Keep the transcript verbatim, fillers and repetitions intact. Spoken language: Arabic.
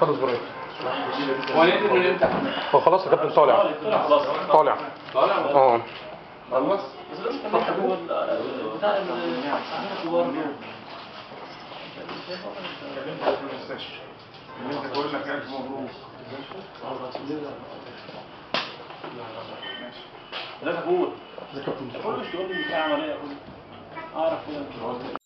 خلص بريك. وننزل من امتى؟ هو خلاص يا كابتن طالع. خلاص طالع. طالع؟ اه. خلص؟ لا تقول.